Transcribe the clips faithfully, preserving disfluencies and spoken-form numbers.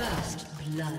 First blood.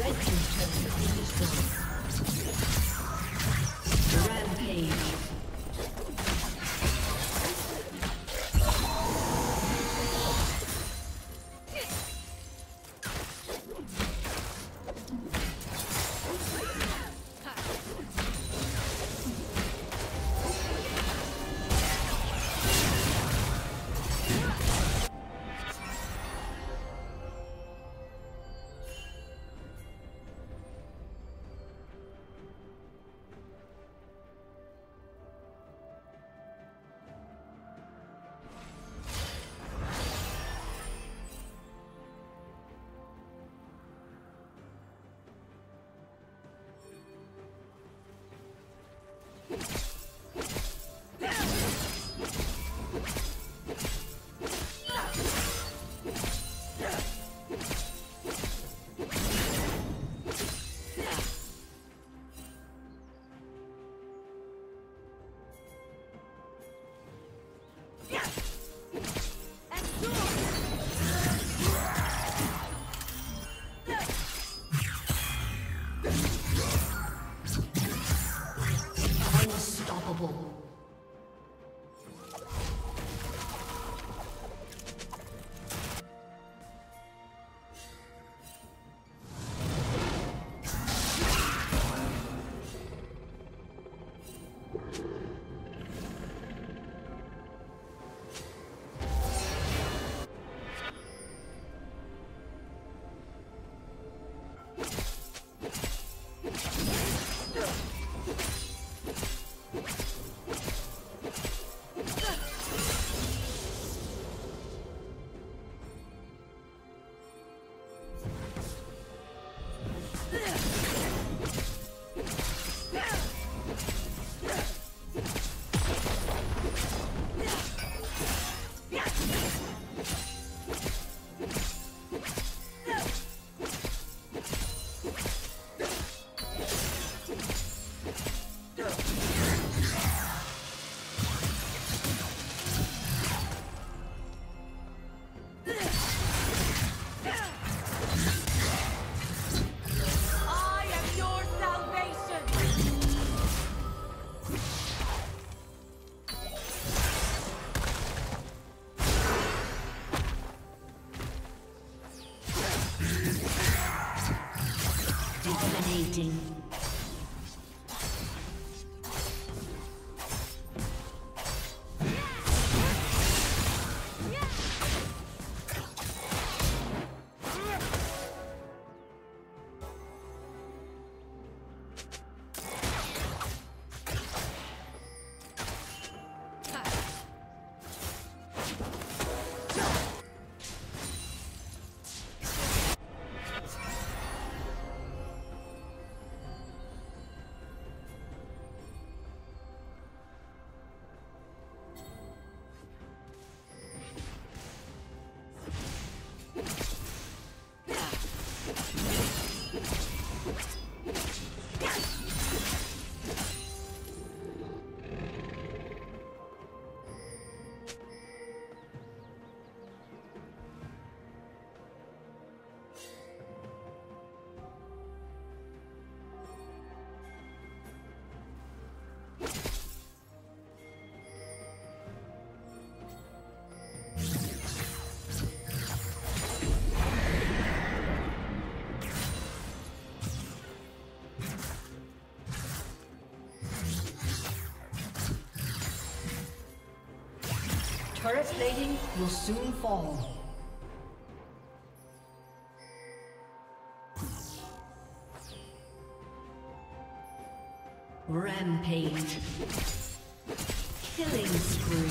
Red team turret is destroyed. Rampage. Stop. Dominating. Turret plating will soon fall. Rampage. Killing spree.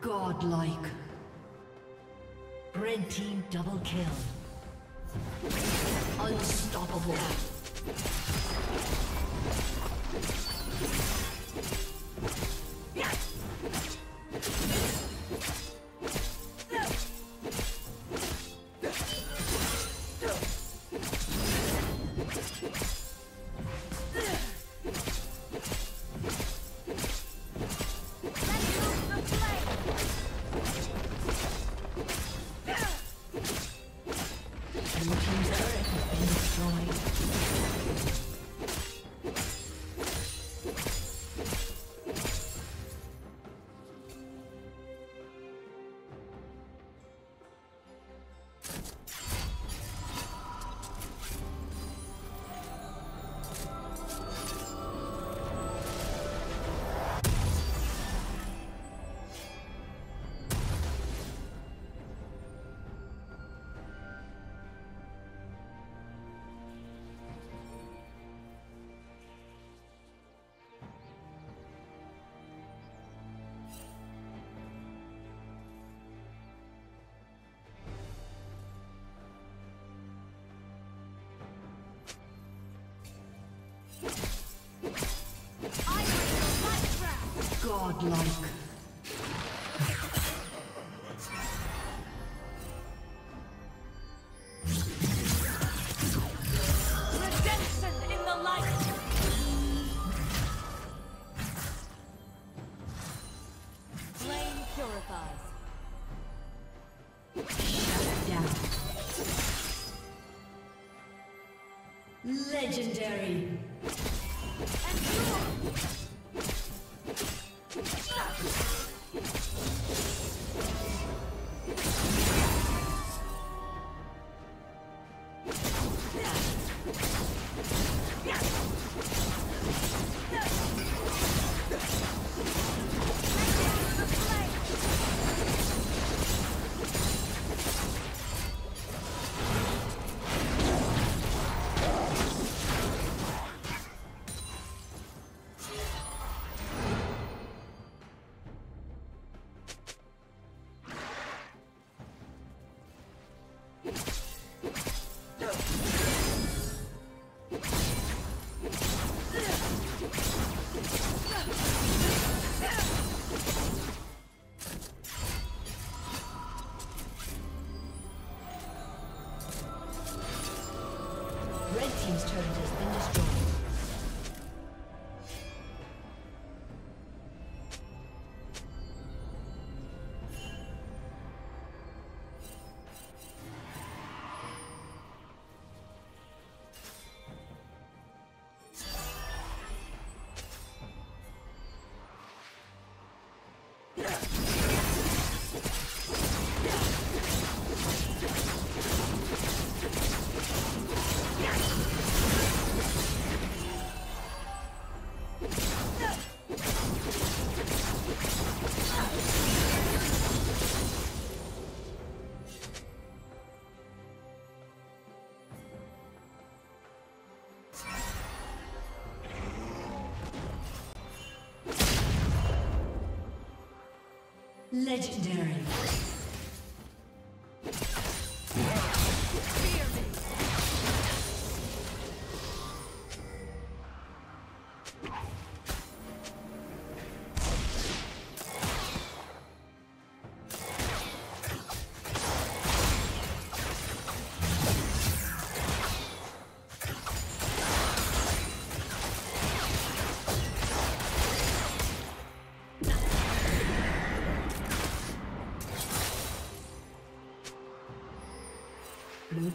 Godlike. Red team double kill. Unstoppable. Godlike. Legendary. Legendary. Blue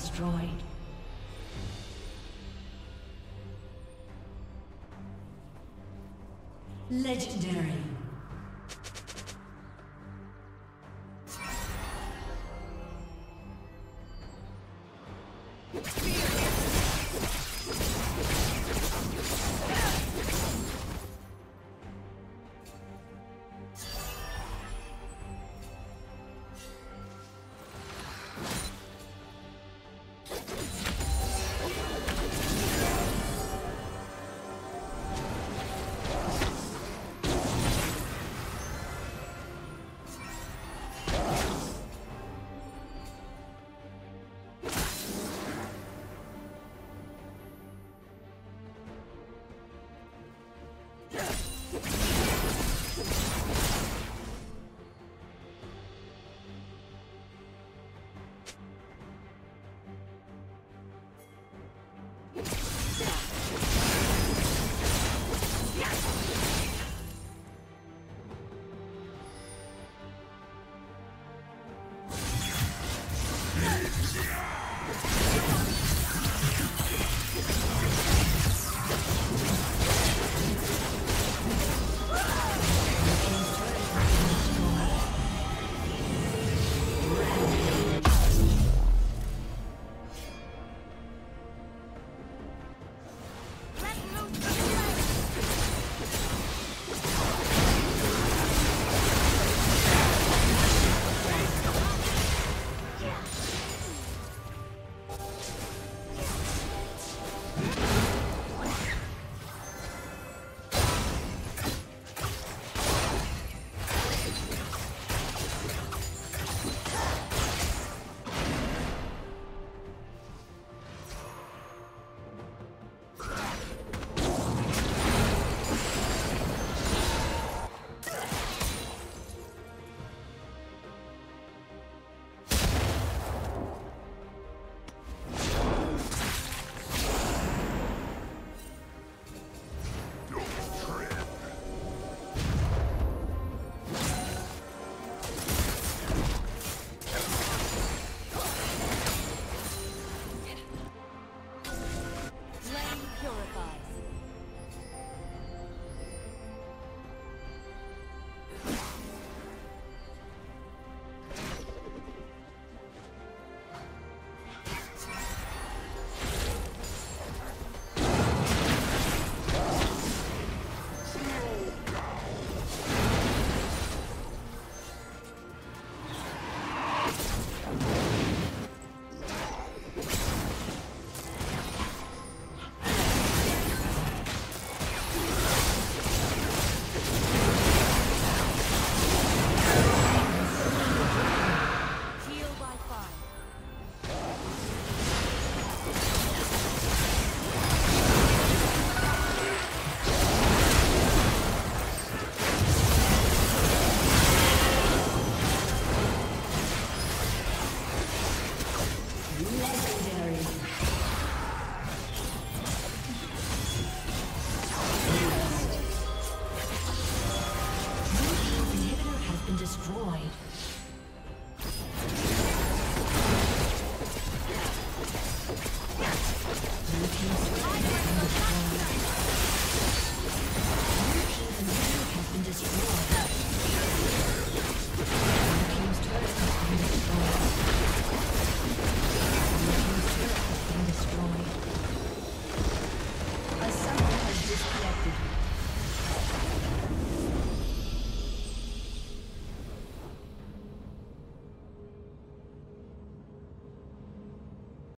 destroyed. Legendary.